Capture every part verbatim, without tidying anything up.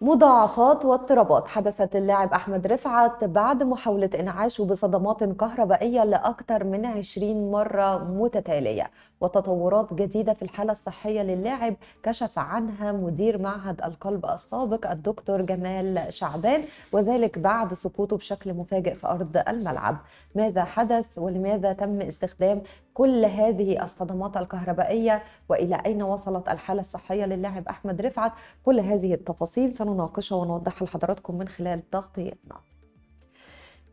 مضاعفات واضطرابات حدثت للاعب أحمد رفعت بعد محاولة إنعاشه بصدمات كهربائية لأكثر من عشرين مرة متتالية، وتطورات جديدة في الحالة الصحية للاعب كشف عنها مدير معهد القلب السابق الدكتور جمال شعبان، وذلك بعد سقوطه بشكل مفاجئ في أرض الملعب. ماذا حدث ولماذا تم استخدام كل هذه الصدمات الكهربائية وإلى أين وصلت الحالة الصحية للاعب أحمد رفعت؟ كل هذه التفاصيل سنناقشها ونوضحها لحضراتكم من خلال تغطيتنا.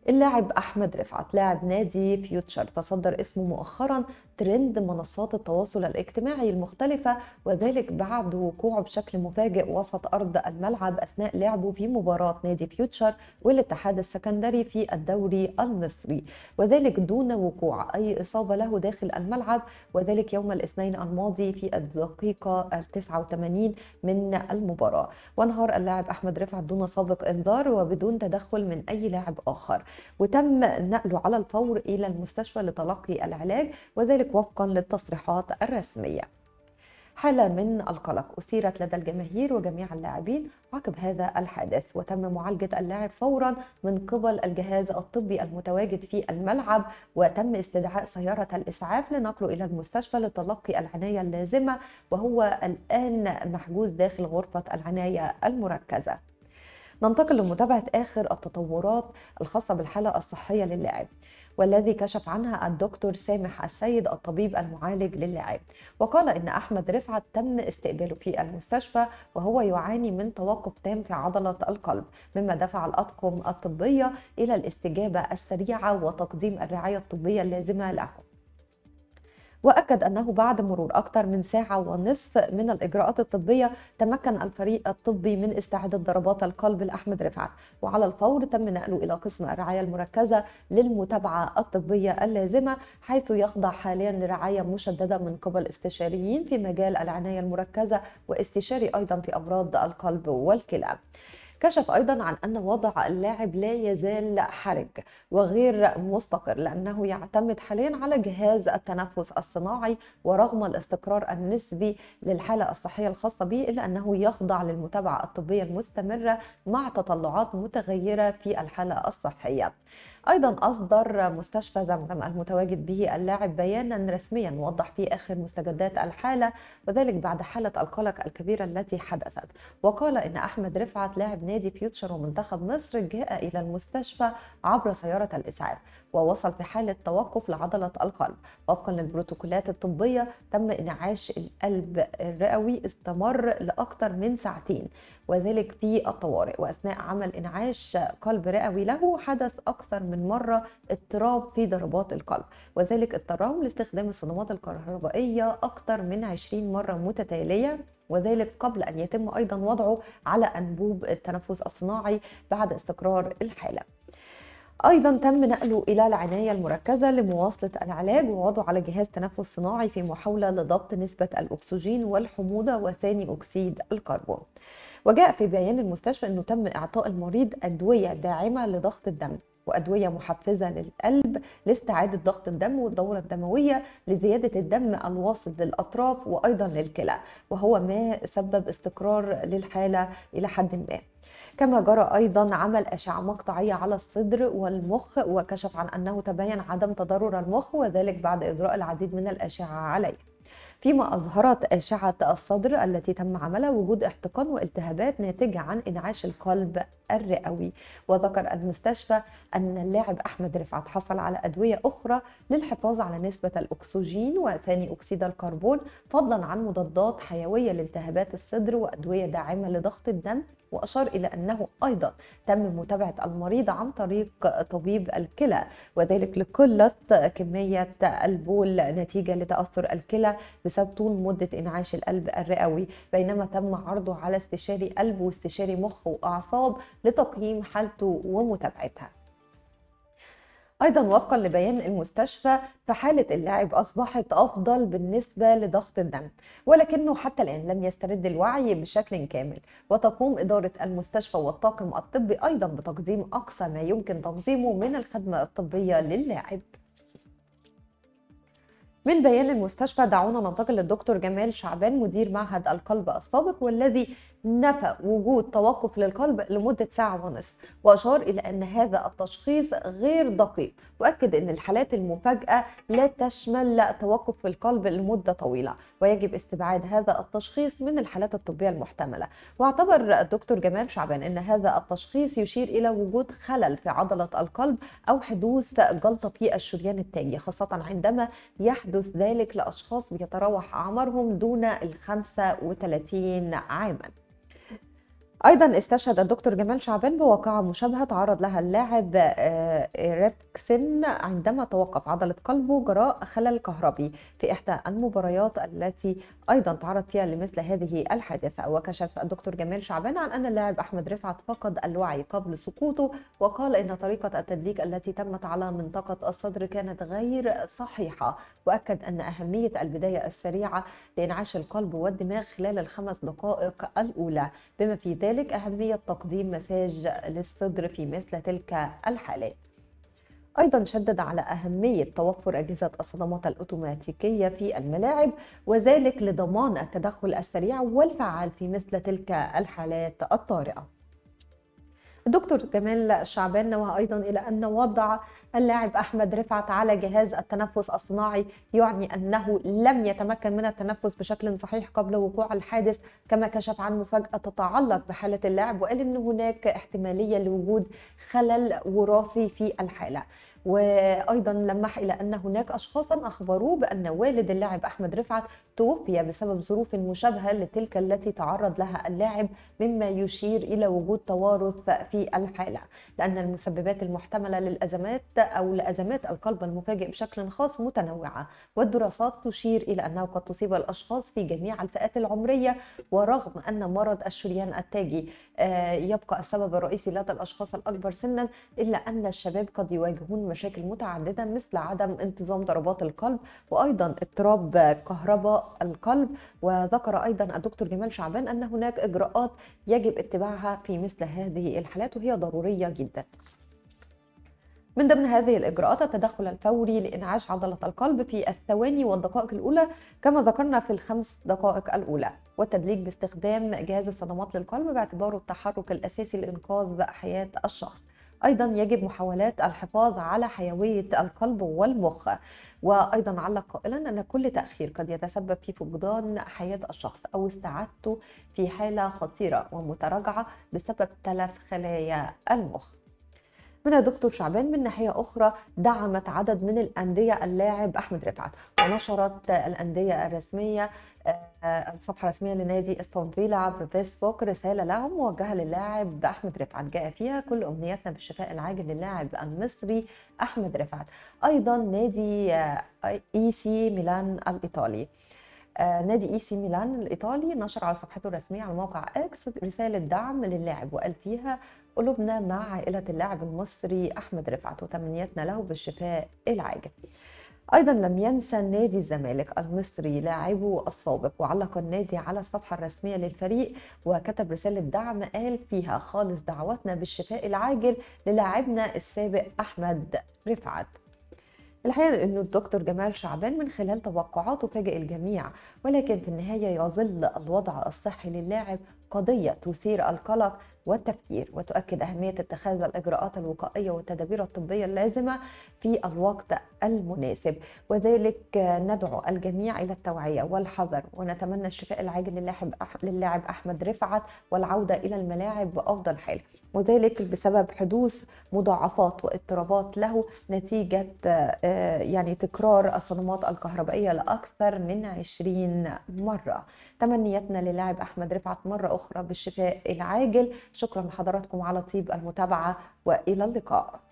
اللاعب أحمد رفعت لاعب نادي فيوتشر تصدر اسمه مؤخرا ترند منصات التواصل الاجتماعي المختلفة، وذلك بعد وقوعه بشكل مفاجئ وسط أرض الملعب أثناء لعبه في مباراة نادي فيوتشر والاتحاد السكندري في الدوري المصري، وذلك دون وقوع أي إصابة له داخل الملعب، وذلك يوم الاثنين الماضي في الدقيقة التاسعة والثمانين من المباراة. وانهار اللاعب أحمد رفعت دون سابق إنذار وبدون تدخل من أي لاعب آخر، وتم نقله على الفور إلى المستشفى لتلقي العلاج، وذلك وفقا للتصريحات الرسمية. حالة من القلق أثيرت لدى الجماهير وجميع اللاعبين عقب هذا الحدث، وتم معالجة اللاعب فورا من قبل الجهاز الطبي المتواجد في الملعب، وتم استدعاء سيارة الإسعاف لنقله إلى المستشفى لتلقي العناية اللازمة، وهو الآن محجوز داخل غرفة العناية المركزة. ننتقل لمتابعة آخر التطورات الخاصة بالحالة الصحية للاعب، والذي كشف عنها الدكتور سامح السيد الطبيب المعالج للاعب، وقال إن أحمد رفعت تم استقباله في المستشفى وهو يعاني من توقف تام في عضلة القلب، مما دفع الأطقم الطبية إلى الاستجابة السريعة وتقديم الرعاية الطبية اللازمة له. وأكد أنه بعد مرور أكثر من ساعة ونصف من الإجراءات الطبية تمكن الفريق الطبي من استعادة ضربات القلب لأحمد رفعت، وعلى الفور تم نقله إلى قسم الرعاية المركزة للمتابعة الطبية اللازمة، حيث يخضع حاليا لرعاية مشددة من قبل استشاريين في مجال العناية المركزة واستشاري أيضا في أمراض القلب والكلى. كشف أيضا عن أن وضع اللاعب لا يزال حرج وغير مستقر، لأنه يعتمد حاليا على جهاز التنفس الصناعي، ورغم الاستقرار النسبي للحالة الصحية الخاصة به إلا أنه يخضع للمتابعة الطبية المستمرة مع تطلعات متغيرة في الحالة الصحية. أيضا أصدر مستشفى زمزم المتواجد به اللاعب بيانا رسميا وضح فيه آخر مستجدات الحالة، وذلك بعد حالة القلق الكبيرة التي حدثت، وقال إن أحمد رفعت لاعب نادي فيوتشر ومنتخب مصر جاء إلى المستشفى عبر سيارة الإسعاف ووصل في حالة توقف لعضلة القلب، وفقا للبروتوكولات الطبية تم إنعاش القلب الرئوي استمر لأكثر من ساعتين، وذلك في الطوارئ، وأثناء عمل إنعاش قلب رئوي له حدث أكثر من مرة اضطراب في ضربات القلب، وذلك اضطروا لاستخدام الصدمات الكهربائية أكثر من عشرين مرة متتالية، وذلك قبل أن يتم أيضا وضعه على أنبوب التنفس الصناعي بعد استقرار الحالة. أيضا تم نقله إلى العناية المركزة لمواصلة العلاج ووضعه على جهاز تنفس صناعي في محاولة لضبط نسبة الأكسجين والحموضة وثاني أكسيد الكربون. وجاء في بيان المستشفى أنه تم إعطاء المريض أدوية داعمة لضغط الدم وأدوية محفزة للقلب لاستعادة ضغط الدم والدورة الدموية لزيادة الدم الواصل للأطراف وأيضا للكلى، وهو ما سبب استقرار للحالة إلى حد ما. كما جرى أيضا عمل أشعة مقطعية على الصدر والمخ، وكشف عن أنه تبين عدم تضرر المخ وذلك بعد إجراء العديد من الأشعة عليه، فيما أظهرت أشعة الصدر التي تم عملها وجود احتقان والتهابات ناتجة عن إنعاش القلب الرئوي. وذكر المستشفى أن اللاعب أحمد رفعت حصل على أدوية أخرى للحفاظ على نسبة الأكسجين وثاني أكسيد الكربون، فضلا عن مضادات حيوية لالتهابات الصدر وأدوية داعمة لضغط الدم، وأشار إلى أنه أيضا تم متابعة المريض عن طريق طبيب الكلى، وذلك لقلة كمية البول نتيجة لتأثر الكلى بسبب طول مدة إنعاش القلب الرئوي، بينما تم عرضه على استشاري قلب واستشاري مخ وأعصاب لتقييم حالته ومتابعتها. أيضا وفقا لبيان المستشفى فحالة اللاعب أصبحت أفضل بالنسبة لضغط الدم، ولكنه حتى الآن لم يسترد الوعي بشكل كامل، وتقوم إدارة المستشفى والطاقم الطبي أيضا بتقديم أقصى ما يمكن تقديمه من الخدمة الطبية للاعب. من بيان المستشفى دعونا ننتقل للدكتور جمال شعبان مدير معهد القلب السابق والذي نفى وجود توقف للقلب لمدة ساعة ونصف، وأشار إلى أن هذا التشخيص غير دقيق، وأكد أن الحالات المفاجئة لا تشمل توقف القلب لمدة طويلة، ويجب استبعاد هذا التشخيص من الحالات الطبية المحتملة. واعتبر الدكتور جمال شعبان أن هذا التشخيص يشير إلى وجود خلل في عضلة القلب أو حدوث جلطة في الشريان التالي، خاصة عندما يحدث ذلك لأشخاص بيتراوح أعمارهم دون ال خمسة وثلاثين عاماً. ايضا استشهد الدكتور جمال شعبان بواقعه مشابهه تعرض لها اللاعب ريبكسن عندما توقف عضله قلبه جراء خلل كهربي في احدى المباريات التي ايضا تعرض فيها لمثل هذه الحادثه. وكشف الدكتور جمال شعبان عن ان اللاعب احمد رفعت فقد الوعي قبل سقوطه، وقال ان طريقه التدليك التي تمت على منطقه الصدر كانت غير صحيحه، واكد ان اهميه البدايه السريعه لانعاش القلب والدماغ خلال الخمس دقائق الاولى، بما في ذلك ذلك أهمية تقديم مساج للصدر في مثل تلك الحالات. أيضا شدد على أهمية توفر أجهزة الصدمات الأوتوماتيكية في الملاعب، وذلك لضمان التدخل السريع والفعال في مثل تلك الحالات الطارئة. الدكتور جمال شعبان نوه أيضا إلى أن وضع اللاعب أحمد رفعت على جهاز التنفس الصناعي يعني أنه لم يتمكن من التنفس بشكل صحيح قبل وقوع الحادث، كما كشف عن مفاجأة تتعلق بحالة اللاعب، وقال أن هناك احتمالية لوجود خلل وراثي في الحالة. وأيضا لمح إلى أن هناك أشخاصا أخبروه بأن والد اللاعب أحمد رفعت توفي بسبب ظروف مشابهة لتلك التي تعرض لها اللاعب، مما يشير إلى وجود توارث في الحالة، لأن المسببات المحتملة للأزمات أو لأزمات القلب المفاجئ بشكل خاص متنوعة، والدراسات تشير إلى أنه قد تصيب الأشخاص في جميع الفئات العمرية، ورغم أن مرض الشريان التاجي يبقى السبب الرئيسي لدى الأشخاص الأكبر سنا، إلا أن الشباب قد يواجهون مشاكل متعددة مثل عدم انتظام ضربات القلب وأيضا اضطراب كهرباء القلب. وذكر أيضا الدكتور جمال شعبان أن هناك إجراءات يجب اتباعها في مثل هذه الحالات وهي ضرورية جدا. من ضمن هذه الإجراءات التدخل الفوري لإنعاش عضلة القلب في الثواني والدقائق الأولى كما ذكرنا في الخمس دقائق الأولى، والتدليك باستخدام جهاز الصدمات للقلب باعتباره التحرك الأساسي لإنقاذ حياة الشخص. أيضا يجب محاولات الحفاظ على حيوية القلب والمخ. وأيضا علق قائلا أن كل تأخير قد يتسبب في فقدان حياة الشخص أو استعادته في حالة خطيرة ومتراجعة بسبب تلف خلايا المخ. من الدكتور شعبان من ناحية أخرى دعمت عدد من الأندية اللاعب أحمد رفعت، ونشرت الأندية الرسمية الصفحة الرسمية لنادي استون فيلا في فيسبوك رسالة لهم موجهة للاعب أحمد رفعت جاء فيها كل أمنياتنا بالشفاء العاجل للاعب المصري أحمد رفعت. أيضا نادي إي سي ميلان الإيطالي نادي اي سي ميلان الايطالي نشر على صفحته الرسميه على موقع اكس رساله دعم للاعب، وقال فيها قلوبنا مع عائله اللاعب المصري احمد رفعت وتمنياتنا له بالشفاء العاجل. ايضا لم ينسى نادي الزمالك المصري لاعبه السابق، وعلق النادي على الصفحه الرسميه للفريق وكتب رساله دعم قال فيها خالص دعواتنا بالشفاء العاجل للاعبنا السابق احمد رفعت. الحقيقة أنه الدكتور جمال شعبان من خلال توقعاته فاجئ الجميع، ولكن في النهاية يظل الوضع الصحي للاعب قضية تثير القلق والتفكير، وتؤكد أهمية اتخاذ الإجراءات الوقائية والتدابير الطبية اللازمة في الوقت المناسب، وذلك ندعو الجميع إلى التوعية والحذر، ونتمنى الشفاء العاجل للاعب أحمد رفعت والعودة إلى الملاعب بأفضل حال، وذلك بسبب حدوث مضاعفات واضطرابات له نتيجة يعني تكرار الصدمات الكهربائية لأكثر من عشرين مرة. تمنياتنا للاعب أحمد رفعت مرة أخرى بالشفاء العاجل. شكرا لحضراتكم على طيب المتابعة وإلى اللقاء.